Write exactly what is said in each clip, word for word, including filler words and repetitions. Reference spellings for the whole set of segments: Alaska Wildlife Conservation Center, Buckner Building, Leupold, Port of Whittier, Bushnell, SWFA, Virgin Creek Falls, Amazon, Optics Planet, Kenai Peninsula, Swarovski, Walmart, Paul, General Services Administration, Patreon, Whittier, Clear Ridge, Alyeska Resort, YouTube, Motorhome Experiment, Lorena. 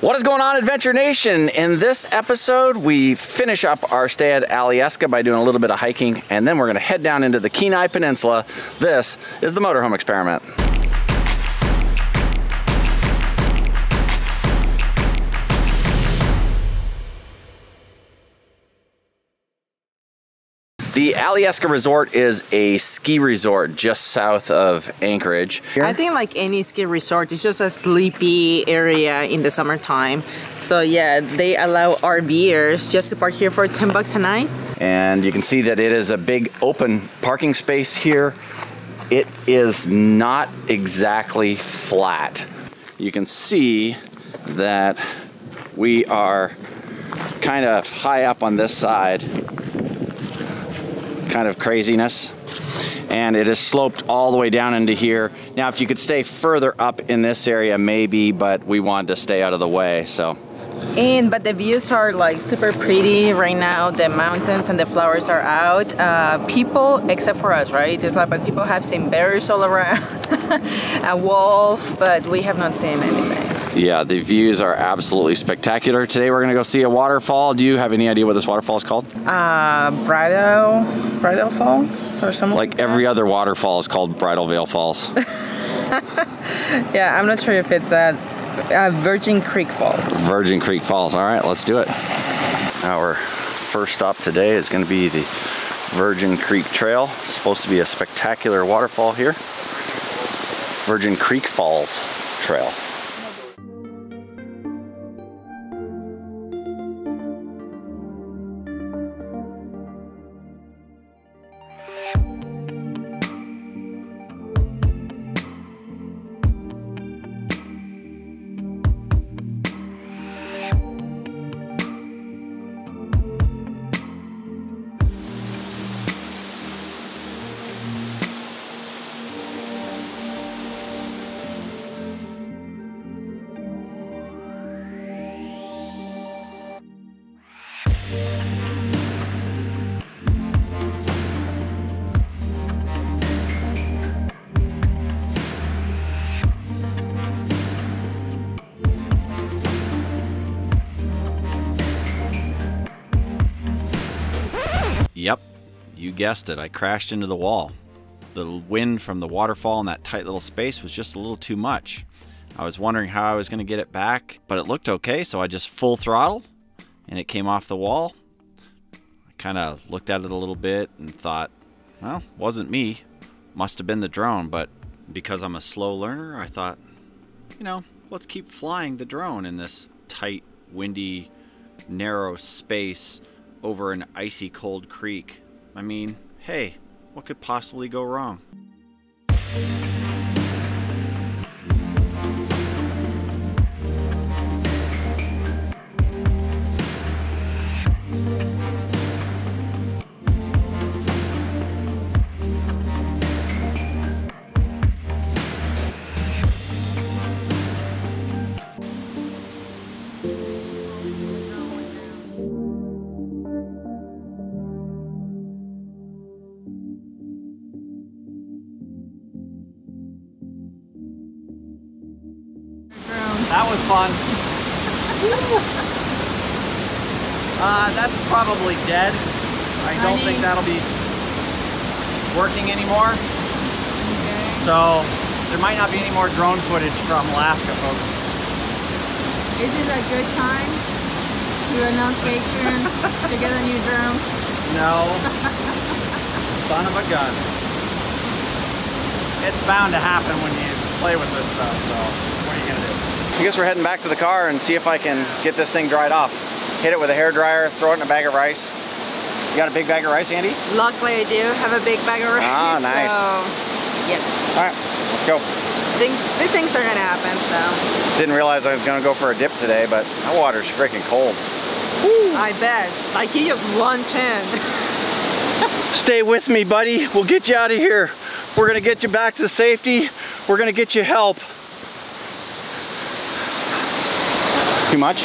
What is going on, Adventure Nation? In this episode, we finish up our stay at Alyeska by doing a little bit of hiking, and then we're going to head down into the Kenai Peninsula. This is the Motorhome Experiment. The Alyeska Resort is a ski resort just south of Anchorage. I think like any ski resort, it's just a sleepy area in the summertime. So yeah, they allow RVers just to park here for ten bucks a night. And you can see that it is a big open parking space here. It is not exactly flat. You can see that we are kind of high up on this side. Kind of craziness, and it is sloped all the way down into here. Now if you could stay further up in this area maybe, but we wanted to stay out of the way, so. And but the views are like super pretty right now. The mountains and the flowers are out. Uh, people, except for us, right? It's like, but people have seen bears all around, a wolf, but we have not seen anything. Yeah, the views are absolutely spectacular. Today we're gonna go see a waterfall. Do you have any idea what this waterfall is called? Uh, Bridal, Bridal Falls or something like, like every other waterfall is called Bridal Veil Falls. Yeah, I'm not sure if it's that. Uh, Virgin Creek Falls. Virgin Creek Falls. All right, let's do it. Our first stop today is going to be the Virgin Creek Trail. It's supposed to be a spectacular waterfall here. Virgin Creek Falls Trail. Yep, you guessed it, I crashed into the wall. The wind from the waterfall in that tight little space was just a little too much. I was wondering how I was going to get it back, but it looked okay, so I just full throttled, and it came off the wall. I kind of looked at it a little bit and thought, well, wasn't me. Must have been the drone, but because I'm a slow learner, I thought, you know, let's keep flying the drone in this tight, windy, narrow space over an icy cold creek. I mean, hey, what could possibly go wrong? That was fun. Uh, that's probably dead. I don't Honey. think that'll be working anymore. Okay. So there might not be any more drone footage from Alaska, folks. Is it a good time to announce Patreon to get a new drone? No. Son of a gun. It's bound to happen when you play with this stuff, so what are you gonna do? I guess we're heading back to the car and see if I can get this thing dried off. Hit it with a hairdryer, throw it in a bag of rice. You got a big bag of rice, Andy? Luckily I do have a big bag of rice. Ah, nice. So, yep. All right, let's go. Think, these things are gonna happen, so. Didn't realize I was gonna go for a dip today, but that water's freaking cold. Woo. I bet, like he just lunged in. Stay with me, buddy. We'll get you out of here. We're gonna get you back to safety. We're gonna get you help. Too much?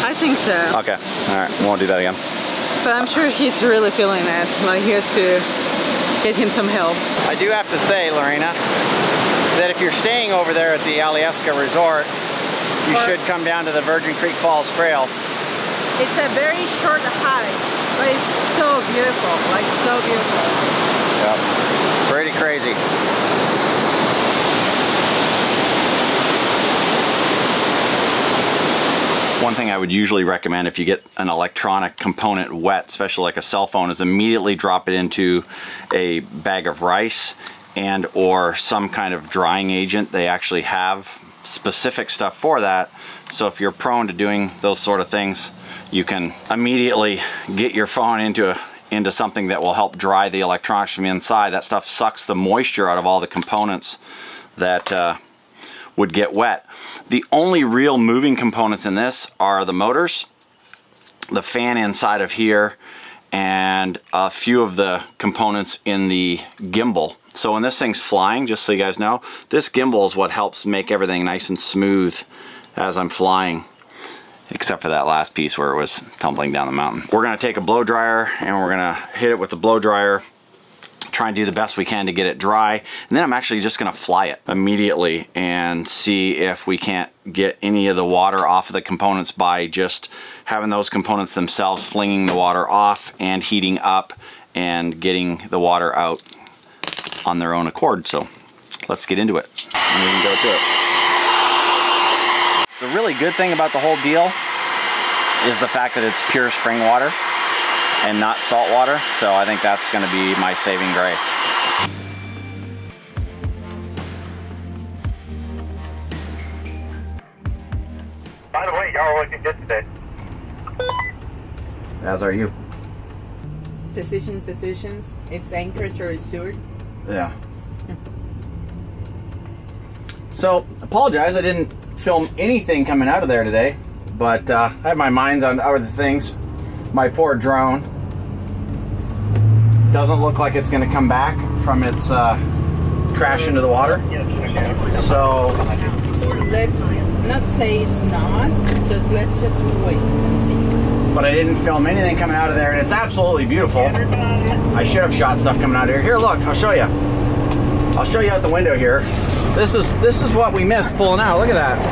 I think so. Okay, all right, we won't do that again. But I'm sure he's really feeling that. Like, he has to get him some help. I do have to say, Lorena, that if you're staying over there at the Alyeska Resort, You or, should come down to the Virgin Creek Falls Trail. It's a very short hike, but it's so beautiful, like so beautiful. Yep, pretty crazy. One thing I would usually recommend if you get an electronic component wet, especially like a cell phone, is immediately drop it into a bag of rice and or some kind of drying agent. They actually have specific stuff for that. So if you're prone to doing those sort of things, you can immediately get your phone into a, into something that will help dry the electronics from the inside. That stuff sucks the moisture out of all the components that uh, would get wet. The only real moving components in this are the motors, the fan inside of here, and a few of the components in the gimbal. So when this thing's flying, just so you guys know, this gimbal is what helps make everything nice and smooth as I'm flying, except for that last piece where it was tumbling down the mountain. We're gonna take a blow dryer and we're gonna hit it with the blow dryer, try and do the best we can to get it dry, and then I'm actually just gonna fly it immediately and see if we can't get any of the water off of the components by just having those components themselves flinging the water off and heating up and getting the water out on their own accord. So let's get into it and we can go to it. The really good thing about the whole deal is the fact that it's pure spring water and not salt water, so I think that's going to be my saving grace. By the way, y'all are looking good today. As are you. Decisions, decisions. It's Anchorage or Seward. Yeah. So, apologize, I didn't film anything coming out of there today, but uh, I had my mind on other things. My poor drone doesn't look like it's going to come back from its uh, crash into the water. So, let's not say it's not, just let's just wait and see. But I didn't film anything coming out of there, and it's absolutely beautiful. I should have shot stuff coming out of here. Here, look, I'll show you. I'll show you out the window here. This is, this is what we missed pulling out. Look at that.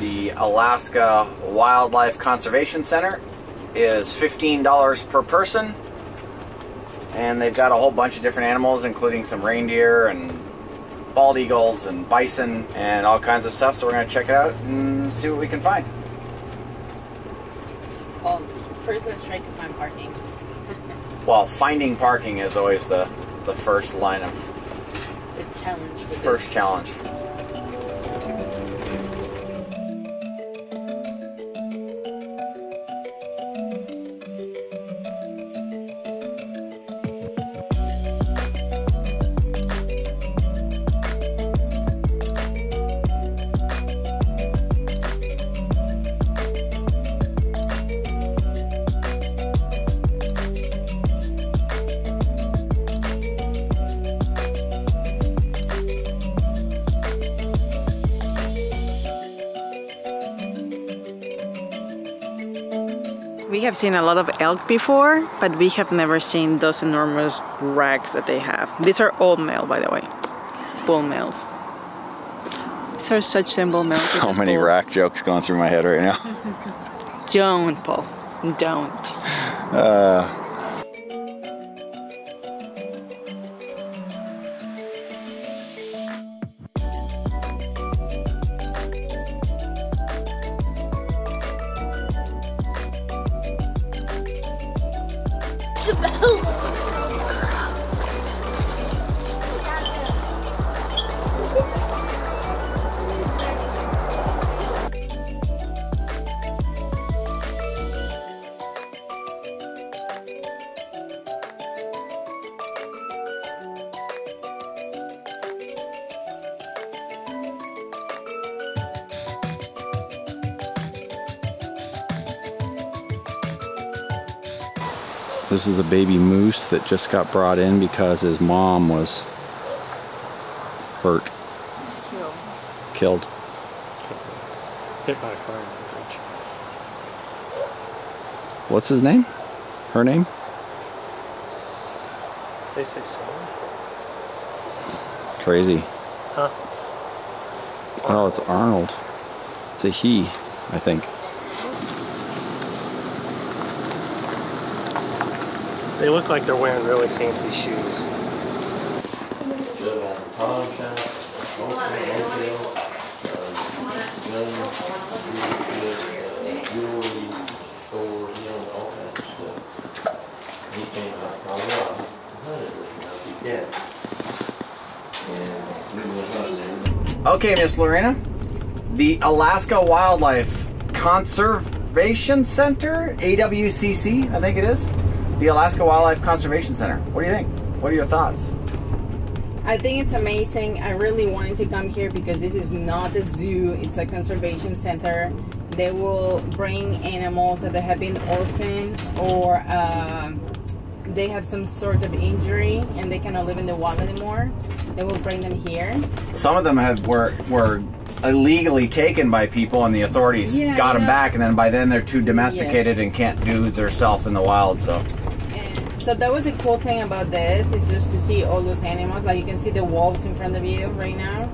The Alaska Wildlife Conservation Center is fifteen dollars per person, and they've got a whole bunch of different animals, including some reindeer and bald eagles and bison and all kinds of stuff. So we're going to check it out and see what we can find. Well, first let's try to find parking. Well, finding parking is always the, the first line of the challenge. First it. challenge. We have seen a lot of elk before, but we have never seen those enormous racks that they have. These are all male, by the way. Bull males. These are such simple males. So many bulls. Rack jokes going through my head right now. Don't, Paul. Don't. Uh. This is a baby moose that just got brought in because his mom was hurt. killed. Hit by a car in the bridge. What's his name? Her name? They say Sam. Crazy. Huh? Oh, it's Arnold. It's a he, I think. They look like they're wearing really fancy shoes. Okay, Miss Lorena, the Alaska Wildlife Conservation Center, A W C C, I think it is. The Alaska Wildlife Conservation Center. What do you think? What are your thoughts? I think it's amazing. I really wanted to come here because this is not a zoo, it's a conservation center. They will bring animals that have been orphaned or uh, they have some sort of injury and they cannot live in the wild anymore. They will bring them here. Some of them have were, were illegally taken by people and the authorities yeah, got them back, and then by then they're too domesticated yes. and can't do their self in the wild. So. So that was a cool thing about this, is just to see all those animals. Like you can see the wolves in front of you right now.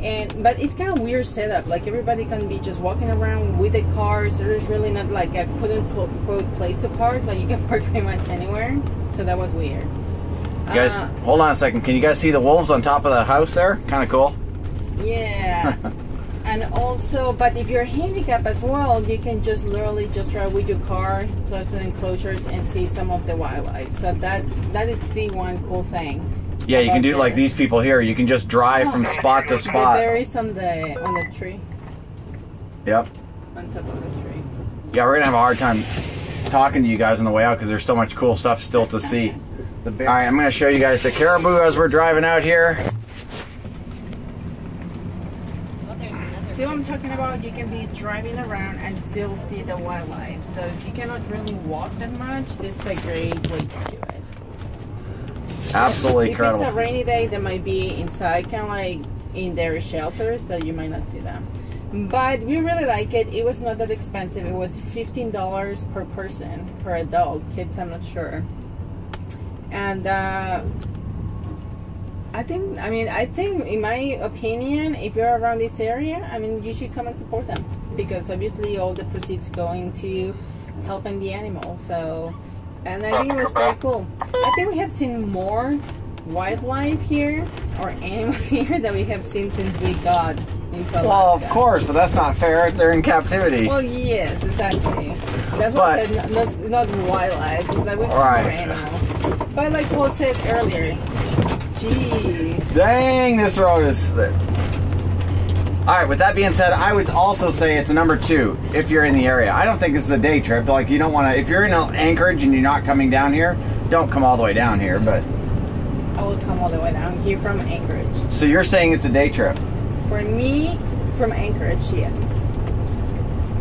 And but it's kind of weird setup. Like everybody can be just walking around with the cars. There's really not like a quote unquote place to park. Like you can park pretty much anywhere. So that was weird. You guys, uh, hold on a second. Can you guys see the wolves on top of the house there? Kind of cool. Yeah. And also, but if you're handicapped as well, you can just literally just drive with your car close to the enclosures and see some of the wildlife. So that that is the one cool thing. Yeah, you can do this. Like these people here. You can just drive oh. from spot to spot. There is on the on the tree. Yep. On top of the tree. Yeah, we're gonna have a hard time talking to you guys on the way out because there's so much cool stuff still to see. The bear. All right, I'm gonna show you guys the caribou as we're driving out here. See what I'm talking about? You can be driving around and still see the wildlife. So if you cannot really walk that much, this is a great way to do it. Absolutely if incredible. If it's a rainy day, they might be inside, kind of like in their shelter, so you might not see them. But we really like it. It was not that expensive. It was fifteen dollars per person, per adult. Kids, I'm not sure. And uh, I think, I mean, I think, in my opinion, if you're around this area, I mean, you should come and support them because obviously all the proceeds go into helping the animals. So, and I think it was pretty cool. I think we have seen more wildlife here or animals here than we have seen since we got into Alaska. Well, of course, but that's not fair. They're in captivity. Well, yes, exactly. That's what I said. That's not wildlife. It's like we've seen more animals. But like Paul said earlier. Jeez. Dang, this road is slick. Alright, with that being said, I would also say it's a number two if you're in the area. I don't think this is a day trip. Like, you don't want to, if you're in Anchorage and you're not coming down here, don't come all the way down here, but. I will come all the way down here from Anchorage. So you're saying it's a day trip? For me, from Anchorage, yes.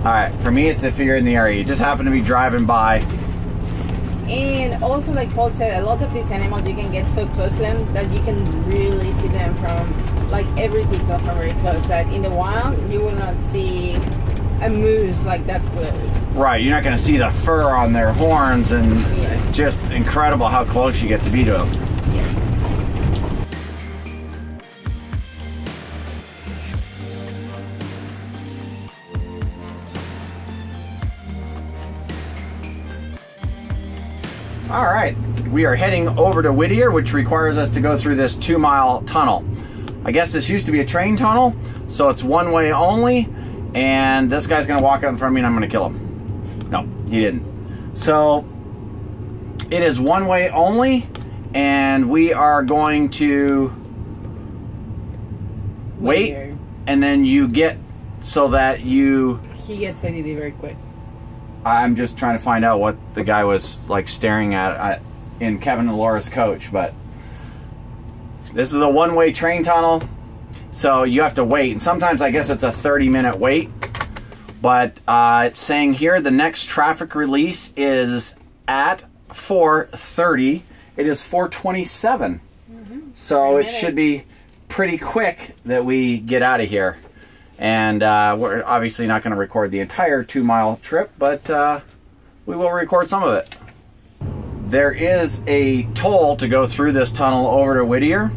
Alright, for me, it's if you're in the area. You just happen to be driving by. And also, like Paul said, a lot of these animals, you can get so close to them that you can really see them from, like, every detail from very close. That in the wild, you will not see a moose like that close. Right, you're not going to see the fur on their horns, and yes. It's just incredible how close you get to be to them. All right, we are heading over to Whittier, which requires us to go through this two mile tunnel. I guess this used to be a train tunnel, so it's one way only, and this guy's gonna walk out in front of me and I'm gonna kill him. No, he didn't. So it is one way only, and we are going to wait, Whittier. And then you get so that you... He gets it very quick. I'm just trying to find out what the guy was like staring at, at in Kevin and Laura's coach, but this is a one-way train tunnel, so you have to wait. And sometimes I guess it's a thirty minute wait, but uh, it's saying here the next traffic release is at four thirty. It is four twenty-seven, mm-hmm. so it should be pretty quick that we get out of here. And uh, we're obviously not going to record the entire two mile trip, but uh, we will record some of it. There is a toll to go through this tunnel over to Whittier.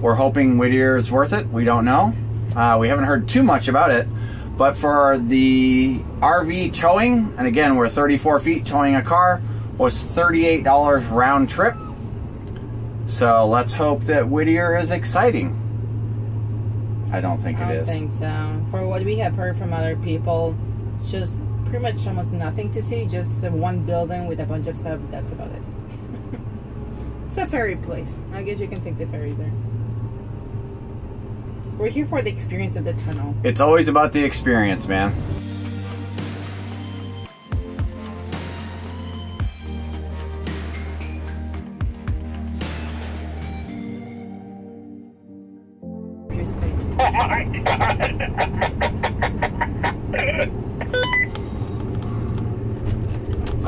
We're hoping Whittier is worth it. We don't know. Uh, we haven't heard too much about it, but for the R V towing, and again, we're thirty-four feet towing a car, was thirty-eight dollars round trip. So let's hope that Whittier is exciting. I don't think I don't it is. I think so. For what we have heard from other people, it's just pretty much almost nothing to see. Just one building with a bunch of stuff. That's about it. It's a ferry place. I guess you can take the ferry there. We're here for the experience of the tunnel. It's always about the experience, man.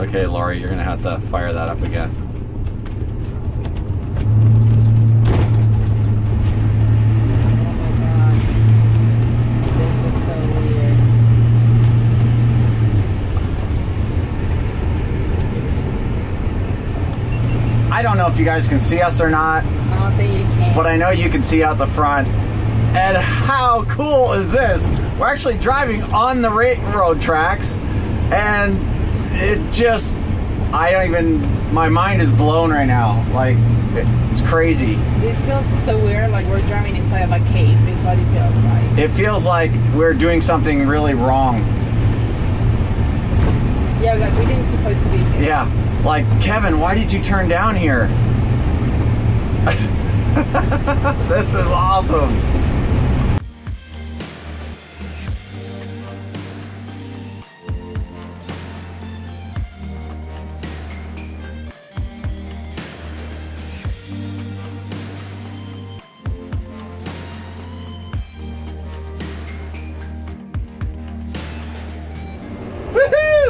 Okay, Laurie, you're gonna have to fire that up again. Oh my God. This is so weird. I don't know if you guys can see us or not. I don't think you can. But I know you can see out the front. And how cool is this? We're actually driving on the railroad tracks, and it just, I don't even, my mind is blown right now. Like, it's crazy. This feels so weird, like we're driving inside of a cave, is what it feels like. It feels like we're doing something really wrong. Yeah, like we didn't supposed to be here. Yeah, like, Kevin, why did you turn down here? This is awesome.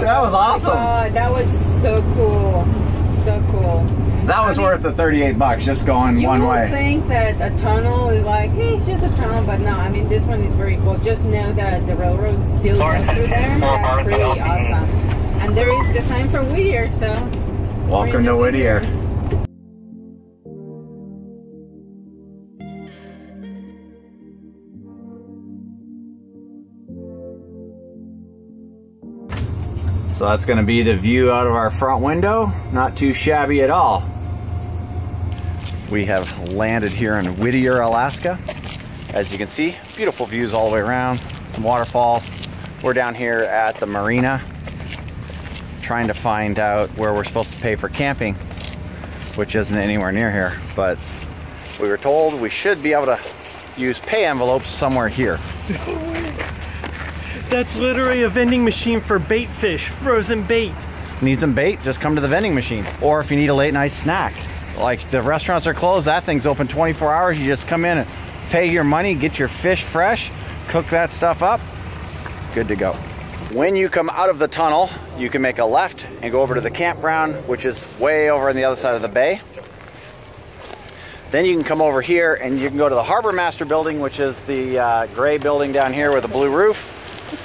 That was awesome. Oh, that was so cool. So cool. That was I mean, worth the thirty-eight bucks just going one way. You think that a tunnel is like, hey, it's just a tunnel, but no, I mean, this one is very cool. Just know that the railroad still goes through there. That's pretty awesome. And there is the sign for Whittier, so. Welcome to Whittier. Whittier. So that's going to be the view out of our front window. Not too shabby at all. We have landed here in Whittier, Alaska. As you can see, beautiful views all the way around, some waterfalls. We're down here at the marina trying to find out where we're supposed to pay for camping, which isn't anywhere near here, but we were told we should be able to use pay envelopes somewhere here. That's literally a vending machine for bait fish, frozen bait. Need some bait? Just come to the vending machine. Or if you need a late night snack, like the restaurants are closed, that thing's open twenty-four hours. You just come in and pay your money, get your fish fresh, cook that stuff up, good to go. When you come out of the tunnel, you can make a left and go over to the campground, which is way over on the other side of the bay. Then you can come over here and you can go to the Harbor Master building, which is the uh, gray building down here with a blue roof.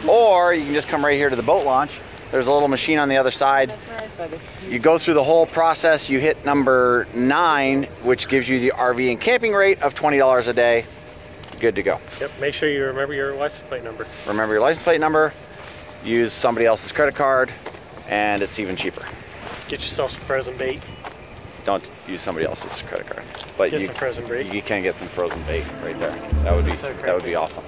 Or you can just come right here to the boat launch. There's a little machine on the other side. You go through the whole process, you hit number nine, which gives you the R V and camping rate of twenty dollars a day. Good to go. Yep, make sure you remember your license plate number. Remember your license plate number, use somebody else's credit card, and it's even cheaper. Get yourself some frozen bait. Don't use somebody else's credit card. But get you, some frozen bait. You can get some frozen bait right there. That would be, so that would be awesome.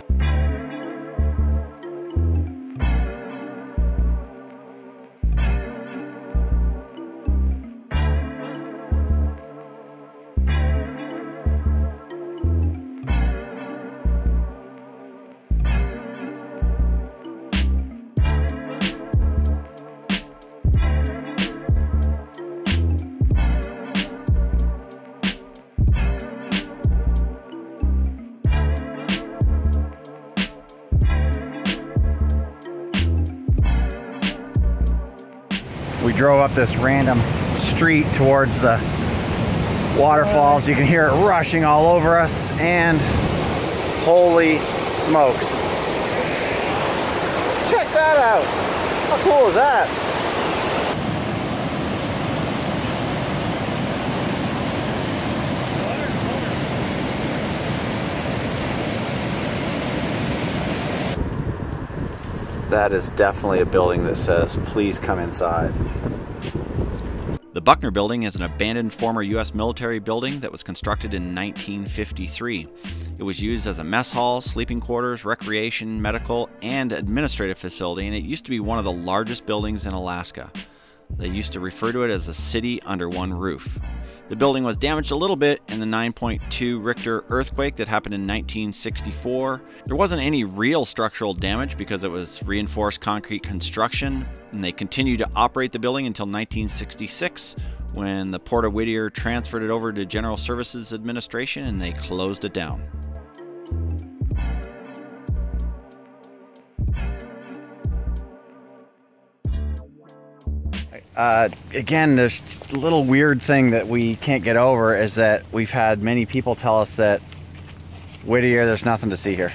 We drove up this random street towards the waterfalls. You can hear it rushing all over us, and holy smokes. Check that out. How cool is that? That is definitely a building that says, please come inside. The Buckner Building is an abandoned former U S military building that was constructed in nineteen fifty-three. It was used as a mess hall, sleeping quarters, recreation, medical, and administrative facility, and it used to be one of the largest buildings in Alaska. They used to refer to it as a city under one roof. The building was damaged a little bit in the nine point two Richter earthquake that happened in nineteen sixty-four. There wasn't any real structural damage because it was reinforced concrete construction, and they continued to operate the building until nineteen sixty-six, when the Port of Whittier transferred it over to General Services Administration and they closed it down. Uh, again, there's a little weird thing that we can't get over, is that we've had many people tell us that Whittier, there's nothing to see here.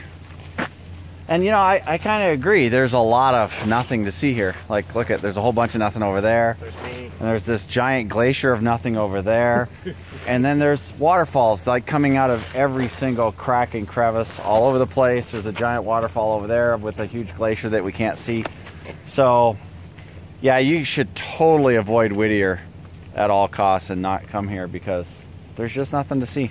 And you know, I, I kind of agree. There's a lot of nothing to see here. Like, look at, there's a whole bunch of nothing over there. There's me. And there's this giant glacier of nothing over there. And then there's waterfalls, like coming out of every single crack and crevice all over the place. There's a giant waterfall over there with a huge glacier that we can't see. So, yeah, you should totally avoid Whittier at all costs and not come here, because there's just nothing to see.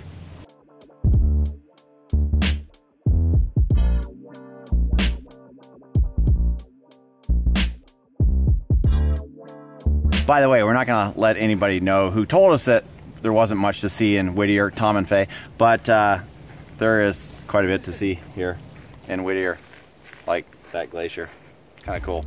By the way, we're not gonna let anybody know who told us that there wasn't much to see in Whittier, Tom and Faye, but uh, there is quite a bit to see here in Whittier, like that glacier. Kinda cool.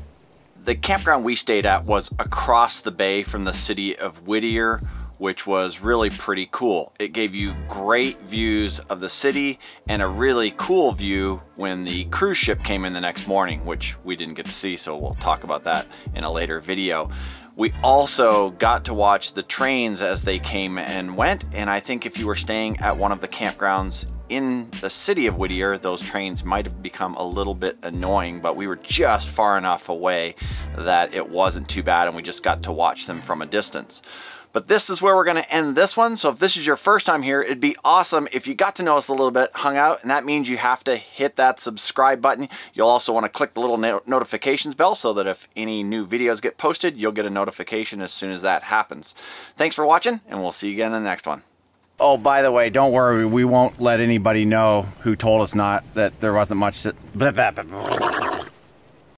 The campground we stayed at was across the bay from the city of Whittier, which was really pretty cool. It gave you great views of the city and a really cool view when the cruise ship came in the next morning, which we didn't get to see, so we'll talk about that in a later video. We also got to watch the trains as they came and went, and I think if you were staying at one of the campgrounds in the city of Whittier, those trains might have become a little bit annoying, but we were just far enough away that it wasn't too bad, and we just got to watch them from a distance. But this is where we're going to end this one. So if this is your first time here, it'd be awesome if you got to know us a little bit, hung out, and that means you have to hit that subscribe button. You'll also want to click the little no- notifications bell so that if any new videos get posted, you'll get a notification as soon as that happens. Thanks for watching, and we'll see you again in the next one. Oh, by the way, don't worry. We won't let anybody know who told us not that there wasn't much to...